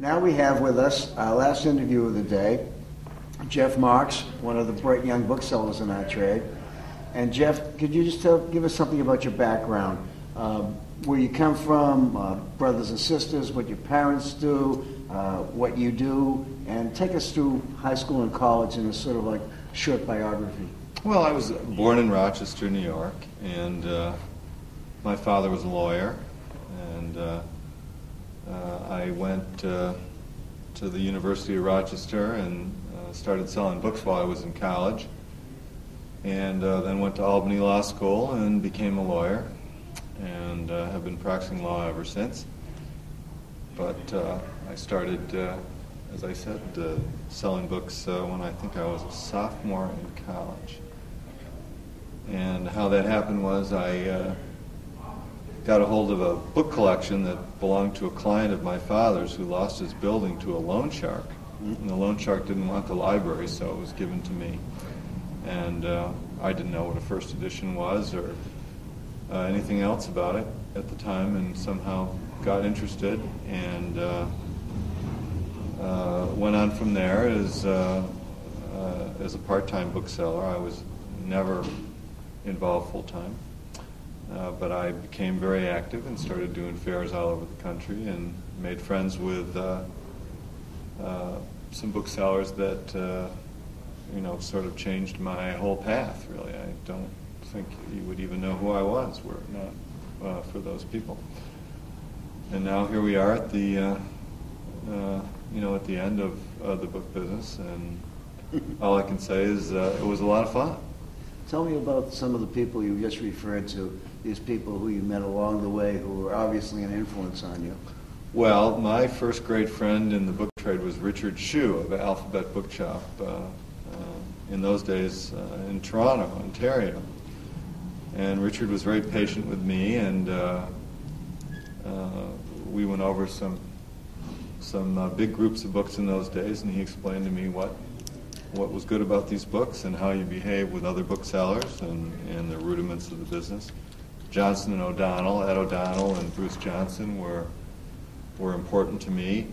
Now we have with us our last interview of the day, Jeff Marks, one of the bright young booksellers in our trade. And Jeff, could you just give us something about your background? Where you come from, brothers and sisters, what your parents do, what you do, and take us through high school and college in a sort of like short biography. Well, I was born in Rochester, New York, and my father was a lawyer, and I went to the University of Rochester and started selling books while I was in college, and then went to Albany Law School and became a lawyer, and have been practicing law ever since. But I started, as I said, selling books when I think I was a sophomore in college. And how that happened was I got a hold of a book collection that belonged to a client of my father's who lost his building to a loan shark. And the loan shark didn't want the library, so it was given to me. And I didn't know what a first edition was or anything else about it at the time, and somehow got interested and went on from there as a part-time bookseller. I was never involved full-time. But I became very active and started doing fairs all over the country and made friends with some booksellers that, you know, sort of changed my whole path, really. I don't think you would even know who I was were it not for those people. And now here we are at the, you know, at the end of the book business, and all I can say is it was a lot of fun. Tell me about some of the people you just referred to, these people who you met along the way who were obviously an influence on you. Well, my first great friend in the book trade was Richard Hsu of Alphabet Bookshop in those days in Toronto, Ontario. And Richard was very patient with me, and we went over some big groups of books in those days, and he explained to me what was good about these books and how you behave with other booksellers and the rudiments of the business. Johnson and O'Donnell, Ed O'Donnell and Bruce Johnson were important to me.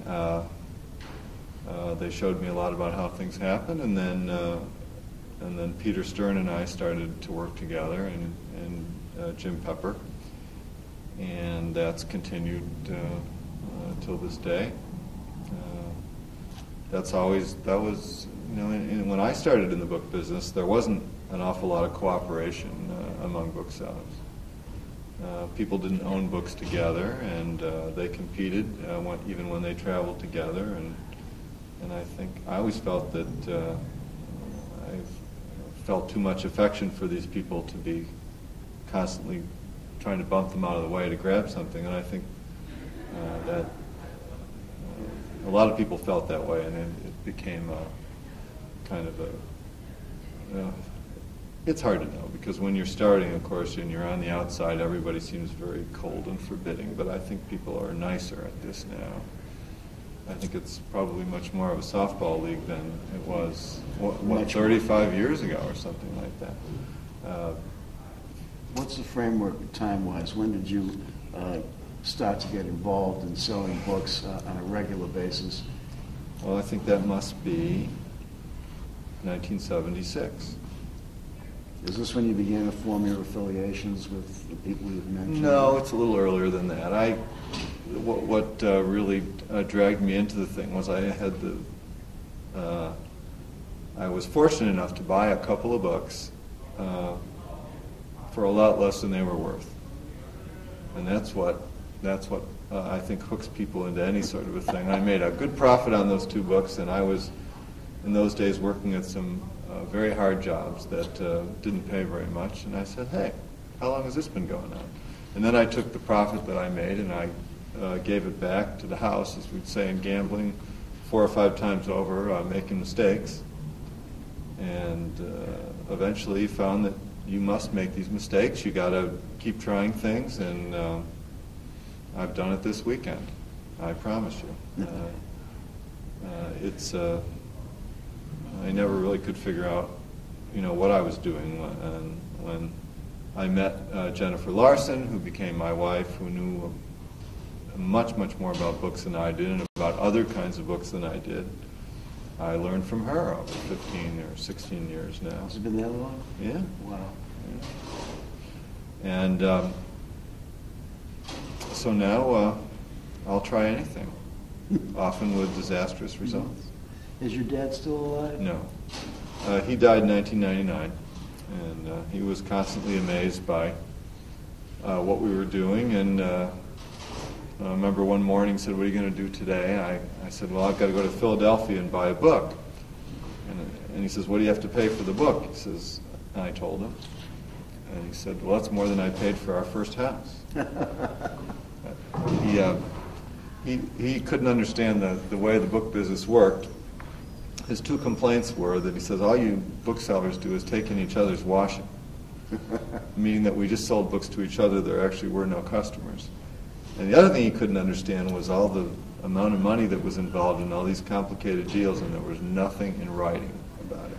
They showed me a lot about how things happen, and then Peter Stern and I started to work together, and Jim Pepper, and that's continued till this day. That was. You know, and when I started in the book business, there wasn't an awful lot of cooperation among booksellers. People didn't own books together, and they competed even when they traveled together. And I think I always felt that I felt too much affection for these people to be constantly trying to bump them out of the way to grab something. And I think that a lot of people felt that way, and it became kind of a, it's hard to know, because when you're starting, of course, and you're on the outside, everybody seems very cold and forbidding, but I think people are nicer at this now. I think it's probably much more of a softball league than it was, what 35 years ago or something like that. What's the framework time-wise? When did you start to get involved in selling books on a regular basis? Well, I think that must be 1976. Is this when you began to form your affiliations with the people you've mentioned? No, it's a little earlier than that. What really dragged me into the thing was I was fortunate enough to buy a couple of books for a lot less than they were worth, and that's what I think hooks people into any sort of a thing. I made a good profit on those two books, and I was in those days working at some very hard jobs that didn't pay very much, and I said, hey, how long has this been going on? And then I took the profit that I made and I gave it back to the house, as we'd say in gambling, 4 or 5 times over, making mistakes, and eventually found that you must make these mistakes, you gotta keep trying things, and I've done it this weekend, I promise you. I never really could figure out, you know, what I was doing when I met Jennifer Larson, who became my wife, who knew much, much more about books than I did and about other kinds of books than I did. I learned from her over 15 or 16 years now. Has it been that long? Yeah. Wow. Yeah. And so now I'll try anything, often with disastrous results. Is your dad still alive? No. He died in 1999, and he was constantly amazed by what we were doing. And I remember one morning he said, "What are you going to do today?" I said, "Well, I've got to go to Philadelphia and buy a book." And he says, "What do you have to pay for the book?" He says, and I told him. And he said, "Well, that's more than I paid for our first house." He couldn't understand the way the book business worked. His two complaints were that he says, all you booksellers do is take in each other's washing, meaning that we just sold books to each other. There actually were no customers. And the other thing he couldn't understand was all the amount of money that was involved in all these complicated deals, and there was nothing in writing about it.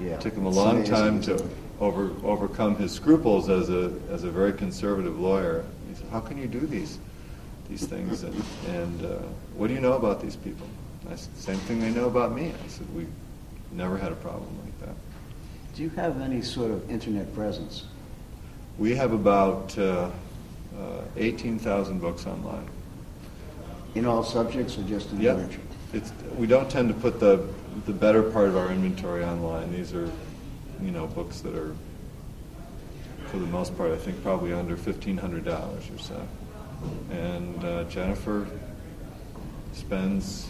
Yeah, it took him a long time to overcome his scruples as a very conservative lawyer. He said, "How can you do these things? And what do you know about these people?" I said, "Same thing they know about me." I said, "We never had a problem like that." Do you have any sort of internet presence? We have about 18,000 books online. In all subjects or just in literature? We don't tend to put the better part of our inventory online. These are, you know, books that are, for the most part, I think probably under $1,500 or so. And Jennifer spends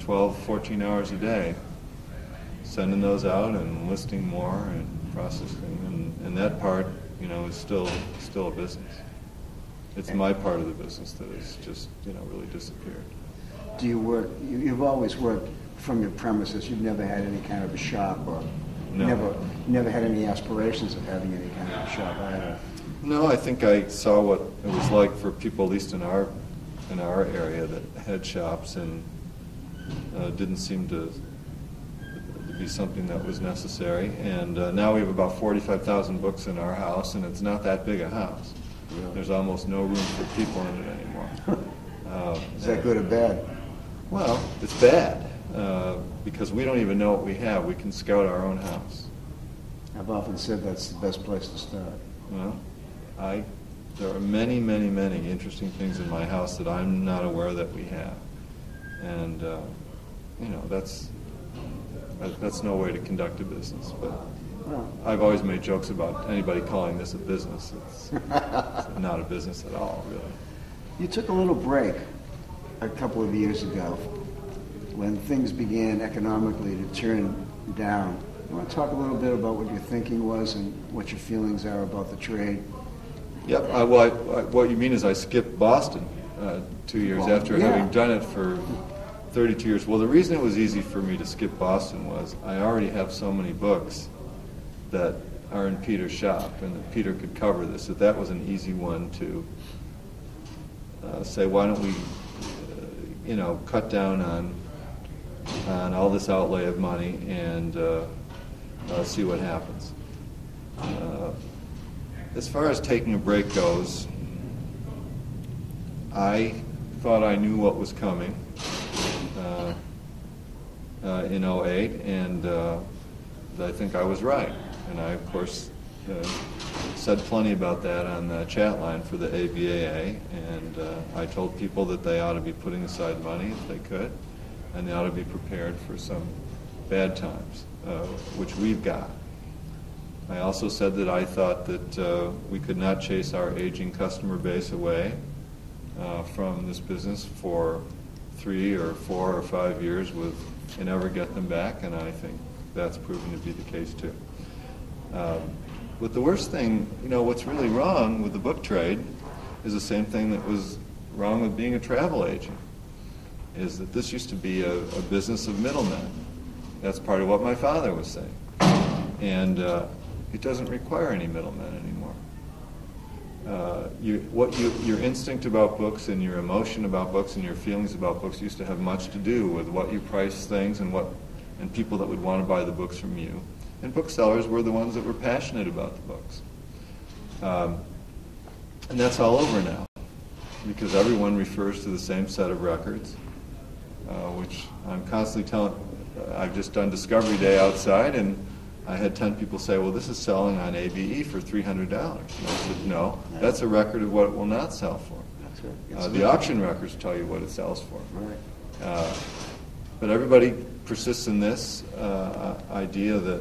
12, 14 hours a day sending those out and listing more and processing, and that part, you know, is still a business. It's my part of the business that has just, you know, really disappeared. Do you work? You've always worked from your premises. You've never had any kind of a shop, or no. never had any aspirations of having any kind of a shop either. No, I think I saw what it was like for people, at least in our area, that had shops, and didn't seem to be something that was necessary. And now we have about 45,000 books in our house, and it's not that big a house. Yeah. There's almost no room for people in it anymore. Is that good or bad? Well, it's bad, because we don't even know what we have. We can scout our own house. I've often said that's the best place to start. Well, there are many, many, many interesting things in my house that I'm not aware that we have. And, you know, that's no way to conduct a business. But I've always made jokes about anybody calling this a business. It's not a business at all, really. You took a little break a couple of years ago when things began economically to turn down. You want to talk a little bit about what your thinking was and what your feelings are about the trade? Yep. What you mean is I skipped Boston 2 years after having done it for 32 years. Well, the reason it was easy for me to skip Boston was I already have so many books that are in Peter's shop, and that Peter could cover this. So that was an easy one to say, why don't we, you know, cut down on all this outlay of money and see what happens. As far as taking a break goes, I thought I knew what was coming in 2008, and I think I was right. And I, of course, said plenty about that on the chat line for the ABAA, and I told people that they ought to be putting aside money if they could, and they ought to be prepared for some bad times, which we've got. I also said that I thought that we could not chase our aging customer base away from this business for 3 or 4 or 5 years and never get them back, and I think that's proven to be the case too. But the worst thing, you know, what's really wrong with the book trade is the same thing that was wrong with being a travel agent, is that this used to be a business of middlemen. That's part of what my father was saying. And it doesn't require any middlemen anymore. Your instinct about books and your emotion about books and your feelings about books used to have much to do with what you price things and people that would want to buy the books from you. And booksellers were the ones that were passionate about the books. And that's all over now. because everyone refers to the same set of records, which I'm constantly telling. I've just done Discovery Day outside, and I had 10 people say, well, this is selling on ABE for $300. And I said, no, that's a record of what it will not sell for. That's right. The auction records tell you what it sells for. Right. But everybody persists in this idea that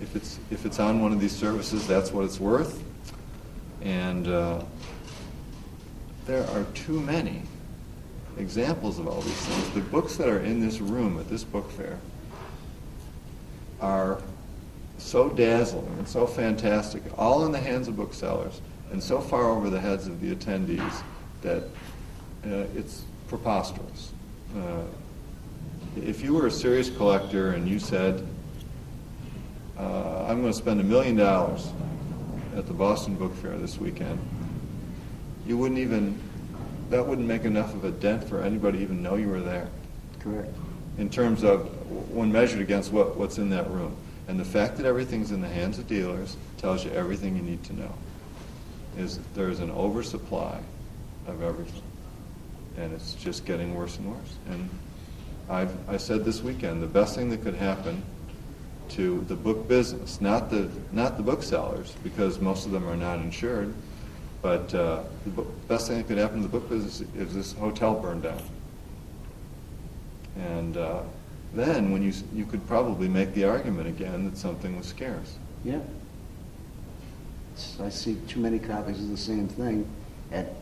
if it's on one of these services, that's what it's worth. And there are too many examples of all these things. The books that are in this room at this book fair are so dazzling and so fantastic, all in the hands of booksellers and so far over the heads of the attendees that it's preposterous. If you were a serious collector and you said, I'm going to spend $1 million at the Boston Book Fair this weekend, you wouldn't even, that wouldn't make enough of a dent for anybody to even know you were there. Correct. In terms of when measured against what's in that room. And the fact that everything's in the hands of dealers tells you everything you need to know. Is there's an oversupply of everything. And it's just getting worse and worse. And I said this weekend, the best thing that could happen to the book business, not the booksellers, because most of them are not insured, but the best thing that could happen to the book business is this hotel burned down. And then when you could probably make the argument again that something was scarce. Yeah. I see too many copies of the same thing at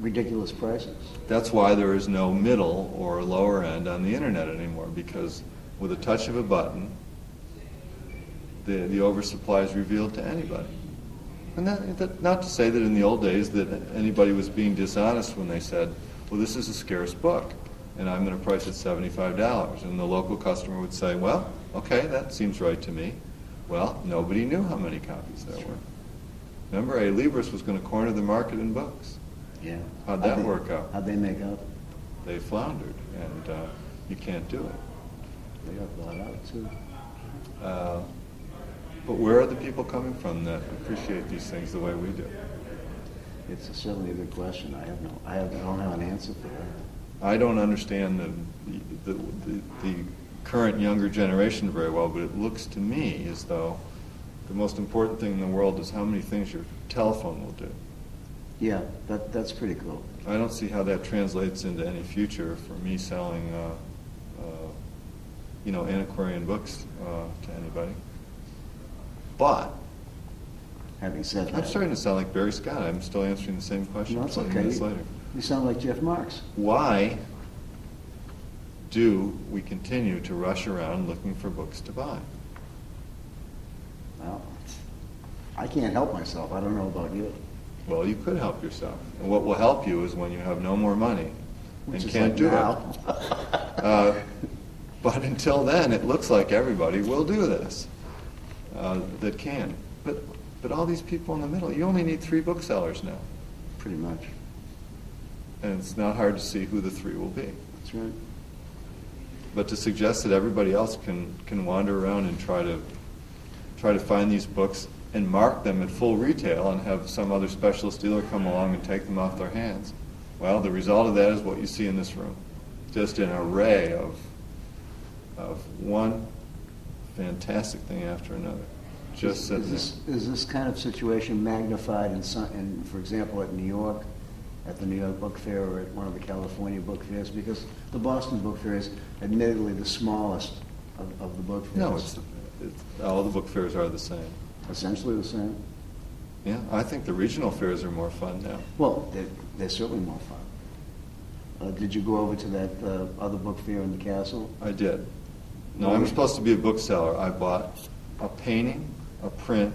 ridiculous prices. That's why there is no middle or lower end on the internet anymore, because with a touch of a button, the oversupply is revealed to anybody. And that, not to say that in the old days that anybody was being dishonest when they said, well, this is a scarce book, and I'm going to price it $75. And the local customer would say, well, okay, that seems right to me. Well, nobody knew how many copies there were. Remember, A. Libris was going to corner the market in books. Yeah. How'd that work out? How'd they make out? They floundered, and you can't do it. They got bought out, too. But where are the people coming from that appreciate these things the way we do? It's certainly a good question. I don't have an answer for that. I don't understand the current younger generation very well, but it looks to me as though the most important thing in the world is how many things your telephone will do. Yeah, that's pretty cool. I don't see how that translates into any future for me selling, antiquarian books to anybody. But having said that, I'm starting to sound like Barry Scott. I'm still answering the same question 20 minutes later. You sound like Jeff Marks. Why do we continue to rush around looking for books to buy? Well, I can't help myself. I don't know about you. Well, you could help yourself. And what will help you is when you have no more money and can't do it. But until then, it looks like everybody will do this that can. But all these people in the middle, you only need 3 booksellers now. Pretty much. And it's not hard to see who the 3 will be. That's right. But to suggest that everybody else can wander around and try to find these books and mark them at full retail and have some other specialist dealer come along and take them off their hands, well, the result of that is what you see in this room. Just an array of one fantastic thing after another. Just sitting there. Is this kind of situation magnified in, for example, at New York? At the New York Book Fair or at one of the California Book Fairs, because the Boston Book Fair is admittedly the smallest of the book fairs. No, all the book fairs are the same. Essentially the same? Yeah, I think the regional fairs are more fun now. Well, they're certainly more fun. Did you go over to that other book fair in the castle? I did. No, I'm supposed to be a bookseller. I bought a painting, a print,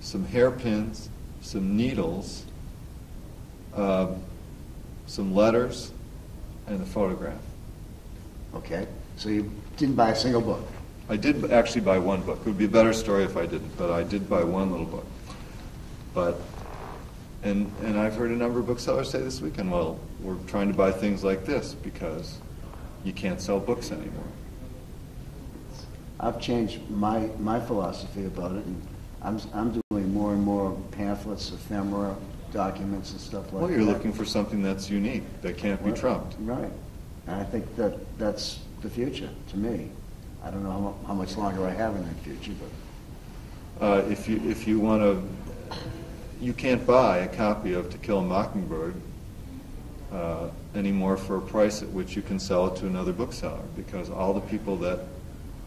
some hairpins, some needles, some letters, and a photograph. Okay, so you didn't buy a single book? I did actually buy one book. It would be a better story if I didn't, but I did buy one little book. And I've heard a number of booksellers say this weekend, well, we're trying to buy things like this because you can't sell books anymore. I've changed my philosophy about it, and I'm doing more and more pamphlets, ephemera, documents and stuff like that. Well, you're looking for something that's unique, that can't be trumped. Right. And I think that that's the future, to me. I don't know how much longer I have in that future, but... if you want to... You can't buy a copy of To Kill a Mockingbird anymore for a price at which you can sell it to another bookseller, because all the people that...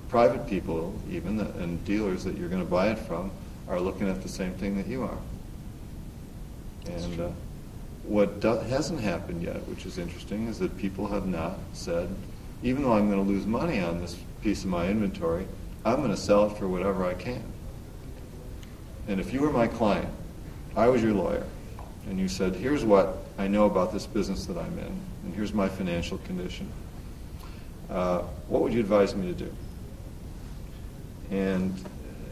private people, even, and dealers that you're going to buy it from are looking at the same thing that you are. And what hasn't happened yet, which is interesting, is that people have not said, even though I'm going to lose money on this piece of my inventory, I'm going to sell it for whatever I can. And if you were my client, I was your lawyer, and you said, here's what I know about this business that I'm in, and here's my financial condition, what would you advise me to do? And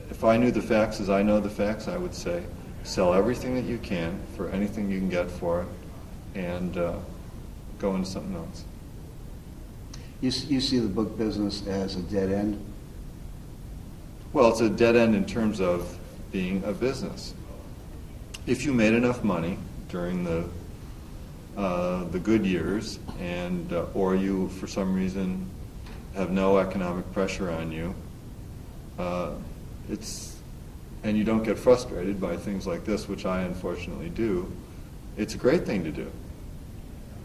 if I knew the facts as I know the facts, I would say, sell everything that you can for anything you can get for it, and go into something else. You see the book business as a dead end? Well, it's a dead end in terms of being a business. If you made enough money during the good years, and or you, for some reason, have no economic pressure on you, and you don't get frustrated by things like this, which I unfortunately do, it's a great thing to do.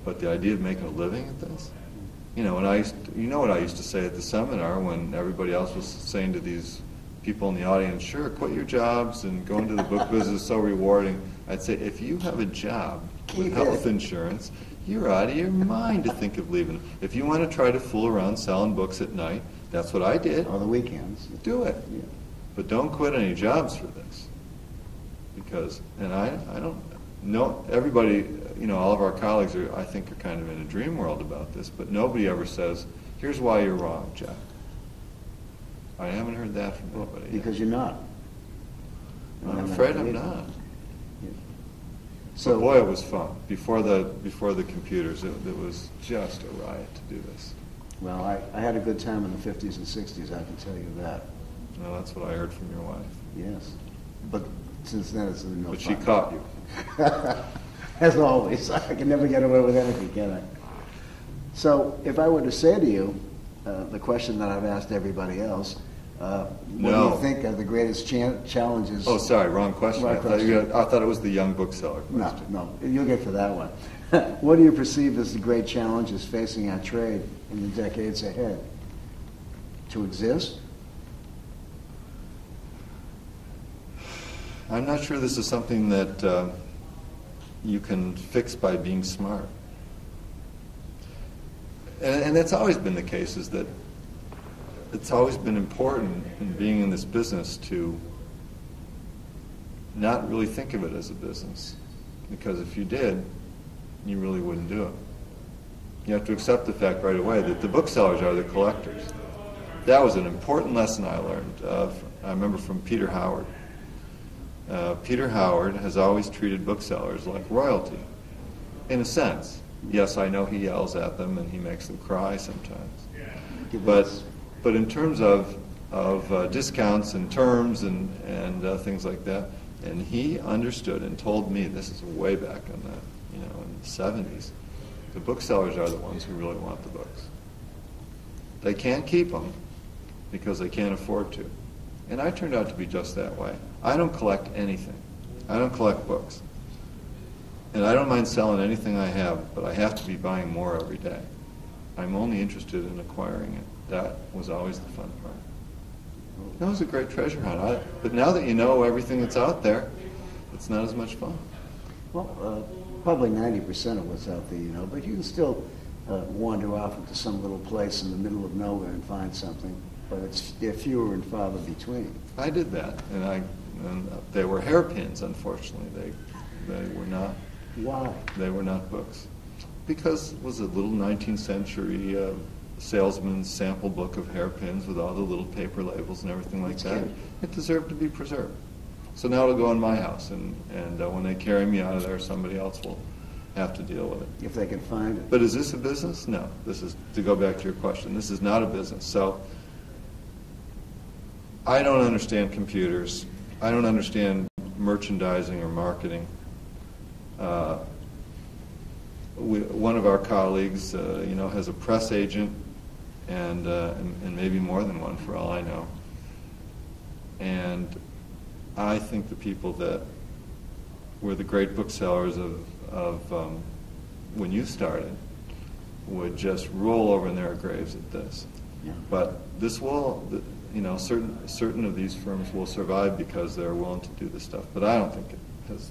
But the idea of making a living at this, you know, and you know what I used to say at the seminar when everybody else was saying to these people in the audience, sure, quit your jobs and go into the book business, so rewarding. I'd say, if you have a job with health insurance, you're out of your mind to think of leaving. If you want to try to fool around selling books at night, that's what I did. On the weekends. Do it. Yeah. But don't quit any jobs for this. Because, and I don't know, everybody, you know, all of our colleagues are, I think, are kind of in a dream world about this, but nobody ever says, here's why you're wrong, Jeff. I haven't heard that from nobody. Because you're not. I'm afraid I'm not. Yeah. So, but boy, it was fun. Before the computers, it was just a riot to do this. Well, I had a good time in the 50s and 60s, I can tell you that. No, that's what I heard from your wife. Yes. But since then, it's been no fun. But she caught you. As always. I can never get away with anything, can I? So if I were to say to you the question that I've asked everybody else, what do you think are the greatest challenges? Oh, sorry, wrong question. I thought it was the young bookseller question. No, you'll get to that one. What do you perceive as the great challenges facing our trade in the decades ahead? To exist? I'm not sure this is something that you can fix by being smart. And that's always been the case, is that it's always been important in being in this business to not really think of it as a business. Because if you did, you really wouldn't do it. You have to accept the fact right away that the booksellers are the collectors. That was an important lesson I learned. I remember from Peter Howard. Peter Howard has always treated booksellers like royalty, in a sense. Yes, I know he yells at them and he makes them cry sometimes. But in terms of discounts and terms and things like that, and he understood and told me, this is way back in that. You know, in the 70s, the booksellers are the ones who really want the books. They can't keep them because they can't afford to. And I turned out to be just that way. I don't collect anything. I don't collect books. And I don't mind selling anything I have, but I have to be buying more every day. I'm only interested in acquiring it. That was always the fun part. That was a great treasure hunt. But now that you know everything that's out there, it's not as much fun. Well, probably 90% of what's out there, you know, but you can still wander off into some little place in the middle of nowhere and find something, but they're fewer and farther between. I did that, and they were hairpins, unfortunately. They were not. Why? They were not books. Because it was a little 19th century salesman's sample book of hairpins with all the little paper labels and everything like that. It deserved to be preserved. So now it'll go in my house, and when they carry me out of there, somebody else will have to deal with it. If they can find it. But is this a business? No. This is, to go back to your question, this is not a business. So I don't understand computers. I don't understand merchandising or marketing. One of our colleagues, you know, has a press agent, and maybe more than one, for all I know. And I think the people that were the great booksellers of when you started would just roll over in their graves at this. Yeah. But this will, you know, certain of these firms will survive because they're willing to do this stuff. But I don't think it has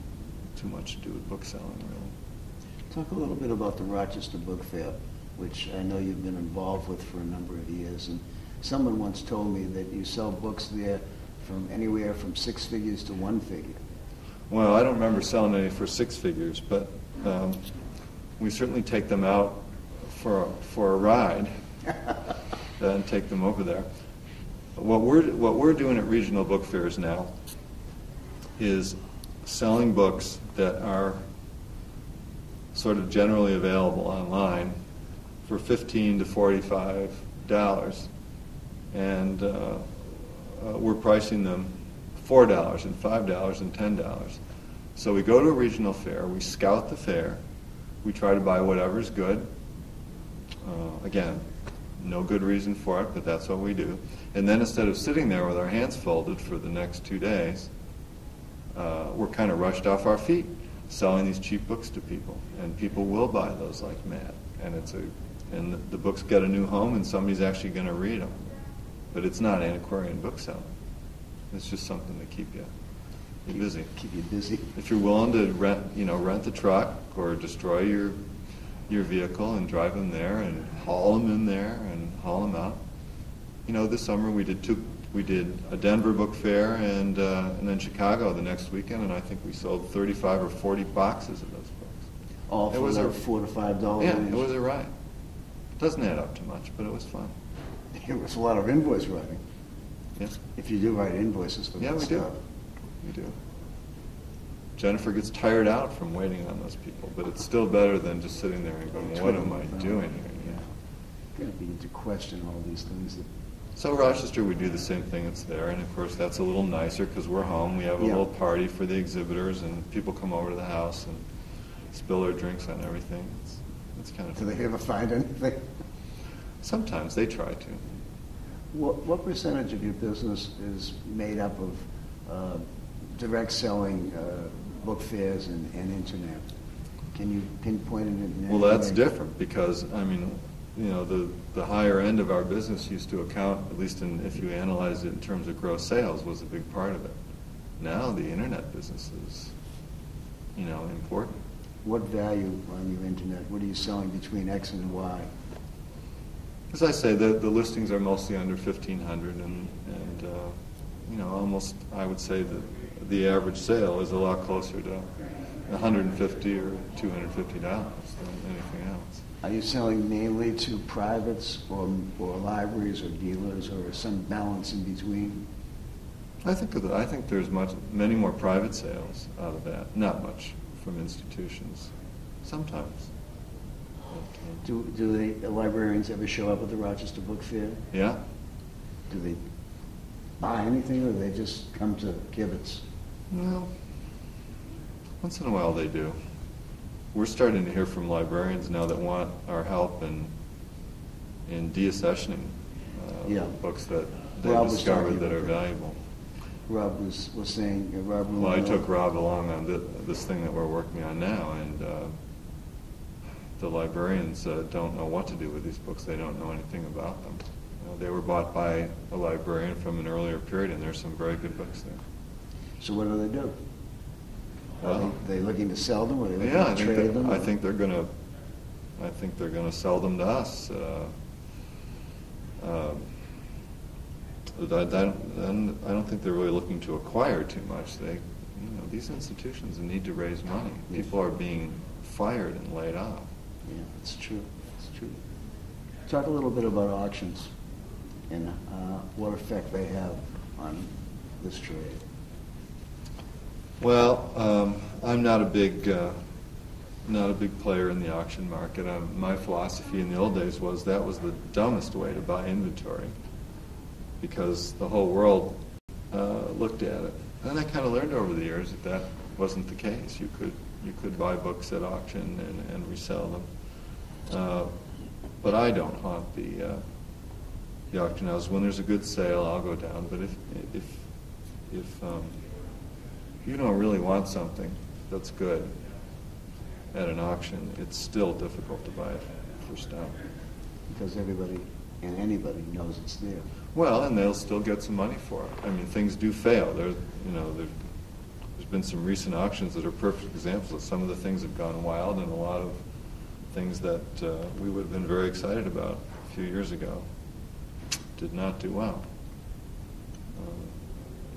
too much to do with bookselling, really. Talk a little bit about the Rochester Book Fair, which I know you've been involved with for a number of years. And someone once told me that you sell books there from anywhere from 6 figures to 1 figure. Well, I don't remember selling any for 6 figures, but we certainly take them out for a ride and take them over there. What we're doing at regional book fairs now is selling books that are sort of generally available online for $15 to $45, and we're pricing them $4 and $5 and $10. So we go to a regional fair, we scout the fair, we try to buy whatever's good. Again, no good reason for it, but that's what we do. And then instead of sitting there with our hands folded for the next 2 days, we're kind of rushed off our feet selling these cheap books to people, and people will buy those like mad. And and the books get a new home, and somebody's actually going to read them. But it's not antiquarian bookselling. It's just something to keep you busy. Keep you busy. If you're willing to rent the truck or destroy your vehicle and drive them there and haul them in there and haul them out. You know, this summer we did a Denver book fair and then Chicago the next weekend, and I think we sold 35 or 40 boxes of those books. All for like $4 to $5. Yeah, it was a ride. It doesn't add up to much, but it was fun. It was a lot of invoice writing. Yeah. If you do write invoices for that stuff. Yeah, we do. Jennifer gets tired out from waiting on those people, but it's still better than just sitting there and going, what am I doing here? Yeah. You're going to begin to question all these things. So Rochester, we do the same thing. It's there, and of course that's a little nicer because we're home. We have a little party for the exhibitors, and people come over to the house and spill their drinks on everything. It's kind of fun. Do they ever find anything? Sometimes they try to. What percentage of your business is made up of direct selling, book fairs, and internet? Can you pinpoint it? Well, that's different because, I mean, you know, the higher end of our business used to account, at least if you analyze it in terms of gross sales, was a big part of it. Now the internet business is, you know, important. What value on your internet? What are you selling between X and Y? As I say, the listings are mostly under 1,500, and you know, almost I would say that the average sale is a lot closer to $150 or $250 than anything else. Are you selling mainly to privates or libraries or dealers, or some balance in between? I think there's many more private sales out of that. Not much from institutions. Sometimes. Do the librarians ever show up at the Rochester Book Fair? Yeah. Do they buy anything, or do they just come to Kibitz? Well, once in a while they do. We're starting to hear from librarians now that want our help in deaccessioning books that they discovered that are valuable. Rob was saying... Well, I took Rob along on this thing that we're working on now, and... the librarians don't know what to do with these books. They don't know anything about them. They were bought by a librarian from an earlier period, and there's some very good books there. So what do? Are they looking to sell them, or are they looking to trade them? I think they're going to sell them to us. I don't think they're really looking to acquire too much. These institutions need to raise money. People are being fired and laid off. Yeah, it's true. It's true. Talk a little bit about auctions and what effect they have on this trade. Well, I'm not a big player in the auction market. My philosophy in the old days was that was the dumbest way to buy inventory because the whole world looked at it. And I kind of learned over the years that wasn't the case. You could you could buy books at auction and resell them. But I don't haunt the auction house. When there's a good sale, I'll go down. But if you don't really want something that's good at an auction, it's still difficult to buy it for stuff. Because anybody knows it's there. Well, and they'll still get some money for it. I mean, things do fail. There's been some recent auctions that are perfect examples of some of the things have gone wild, and a lot of things that we would have been very excited about a few years ago did not do well.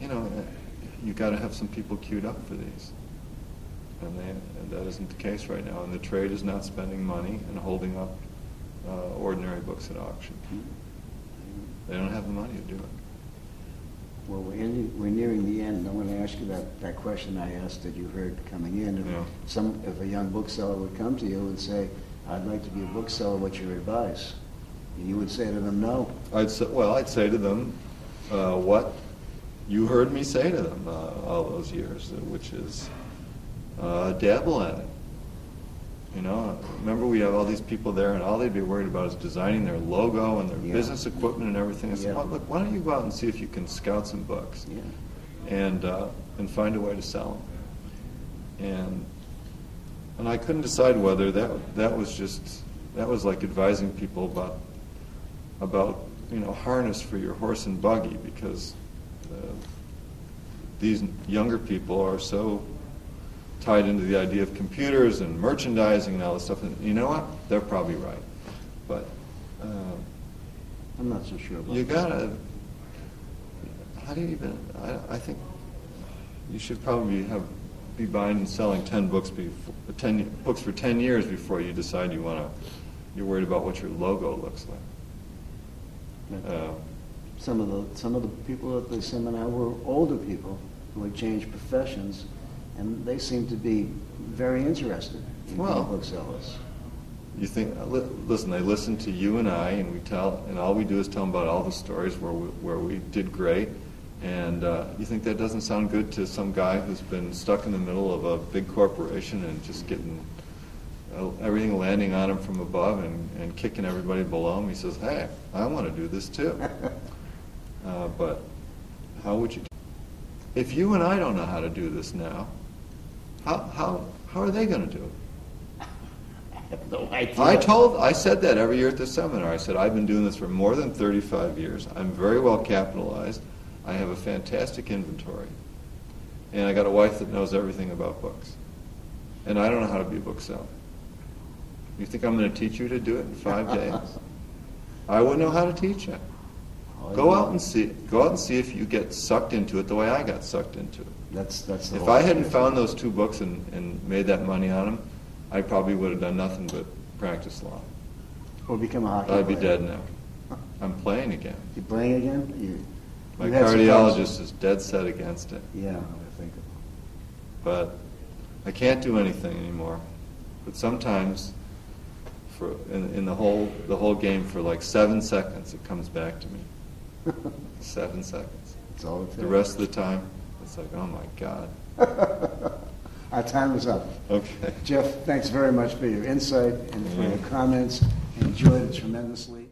You got to have some people queued up for these, and that isn't the case right now. And the trade is not spending money and holding up ordinary books at auction. They don't have the money to do it. Well, we're nearing the end. I want to ask you that question I asked that you heard coming in. If a young bookseller would come to you and say, "I'd like to be a bookseller. What's your advice?" And you would say to them, "No." I'd say to them, "What you heard me say to them all those years, which is dabble at it." Remember we have all these people there, and all they'd be worried about is designing their logo and their business equipment and everything. I said, well, look, why don't you go out and see if you can scout some books and find a way to sell them? And I couldn't decide whether that was like advising people about harness for your horse and buggy, because these younger people are so tied into the idea of computers and merchandising and all this stuff. And you know what? They're probably right. But I'm not so sure about I think you should probably be buying and selling 10 books for 10 years before you decide you're worried about what your logo looks like. Some of the people at the seminar were older people who had changed professions, and they seem to be very interested in booksellers. You think? Listen, they listen to you and I, and all we do is tell them about all the stories where we did great. And you think that doesn't sound good to some guy who's been stuck in the middle of a big corporation and just getting everything landing on him from above and kicking everybody below him? He says, "Hey, I want to do this too." But how would you? If you and I don't know how to do this now, how are they going to do it? I have no idea. I said that every year at the seminar. I said, I've been doing this for more than 35 years. I'm very well capitalized. I have a fantastic inventory. And I got a wife that knows everything about books. And I don't know how to be a bookseller. You think I'm going to teach you to do it in 5 days? I wouldn't know how to teach it. Go out and see if you get sucked into it the way I got sucked into it. That's the if I hadn't found those two books and made that money on them, I probably would have done nothing but practice law. Or become a hockey player. I'd be dead now. I'm playing again. You're playing again? My cardiologist is dead set against it. Yeah, I think. But I can't do anything anymore. But sometimes, in the whole game, for like 7 seconds, it comes back to me. 7 seconds. That's all it takes. The rest of the time, it's like, oh my God. Our time is up. Okay. Jeff, thanks very much for your insight and for your comments. Enjoyed it tremendously.